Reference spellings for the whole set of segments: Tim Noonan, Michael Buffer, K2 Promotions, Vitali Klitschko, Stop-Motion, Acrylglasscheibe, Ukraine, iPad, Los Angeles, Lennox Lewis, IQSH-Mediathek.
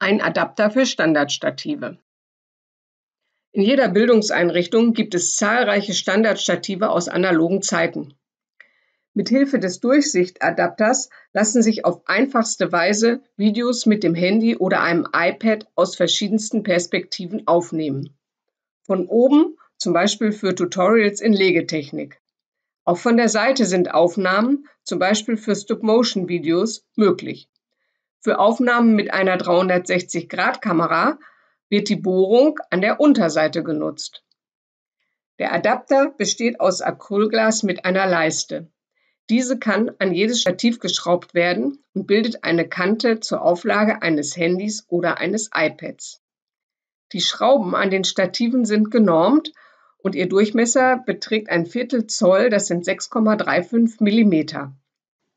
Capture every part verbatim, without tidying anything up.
ein Adapter für Standardstative. In jeder Bildungseinrichtung gibt es zahlreiche Standardstative aus analogen Zeiten. Mithilfe des Durchsichtadapters lassen sich auf einfachste Weise Videos mit dem Handy oder einem iPad aus verschiedensten Perspektiven aufnehmen. Von oben, zum Beispiel für Tutorials in Legetechnik. Auch von der Seite sind Aufnahmen, zum Beispiel für Stop-Motion-Videos, möglich. Für Aufnahmen mit einer dreihundertsechzig Grad Kamera wird die Bohrung an der Unterseite genutzt. Der Adapter besteht aus Acrylglas mit einer Leiste. Diese kann an jedes Stativ geschraubt werden und bildet eine Kante zur Auflage eines Handys oder eines iPads. Die Schrauben an den Stativen sind genormt und ihr Durchmesser beträgt ein Viertel Zoll, das sind sechs Komma fünfunddreißig Millimeter.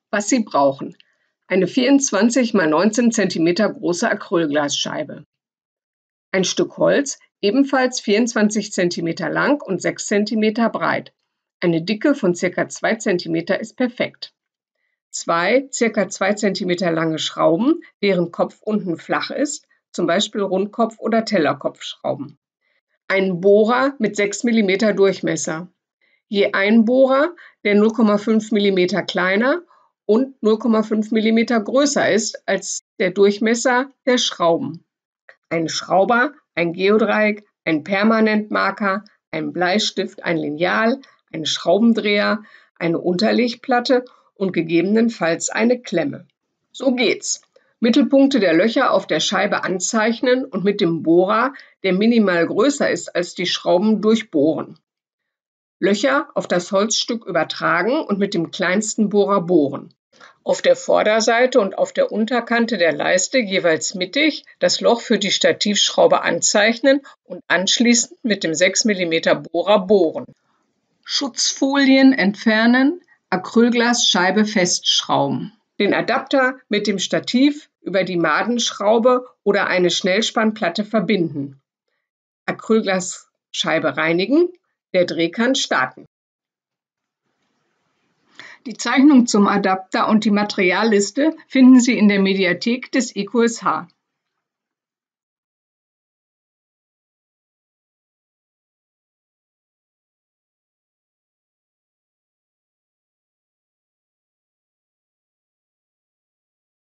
Was Sie brauchen: eine vierundzwanzig mal neunzehn Zentimeter große Acrylglasscheibe, ein Stück Holz, ebenfalls vierundzwanzig Zentimeter lang und sechs Zentimeter breit. Eine Dicke von ca. zwei Zentimeter ist perfekt. Zwei ca. zwei Zentimeter lange Schrauben, deren Kopf unten flach ist, zum Beispiel Rundkopf- oder Tellerkopfschrauben. Ein Bohrer mit sechs Millimeter Durchmesser. Je ein Bohrer, der null Komma fünf Millimeter kleiner und null Komma fünf Millimeter größer ist als der Durchmesser der Schrauben. Ein Schrauber, ein Geodreieck, ein Permanentmarker, ein Bleistift, ein Lineal, ein Schraubendreher, eine Unterlegplatte und gegebenenfalls eine Klemme. So geht's. Mittelpunkte der Löcher auf der Scheibe anzeichnen und mit dem Bohrer, der minimal größer ist als die Schrauben, durchbohren. Löcher auf das Holzstück übertragen und mit dem kleinsten Bohrer bohren. Auf der Vorderseite und auf der Unterkante der Leiste jeweils mittig das Loch für die Stativschraube anzeichnen und anschließend mit dem sechs Millimeter Bohrer bohren. Schutzfolien entfernen, Acrylglasscheibe festschrauben. Den Adapter mit dem Stativ über die Madenschraube oder eine Schnellspannplatte verbinden. Acrylglasscheibe reinigen, der Dreh kann starten. Die Zeichnung zum Adapter und die Materialliste finden Sie in der Mediathek des I Q S H.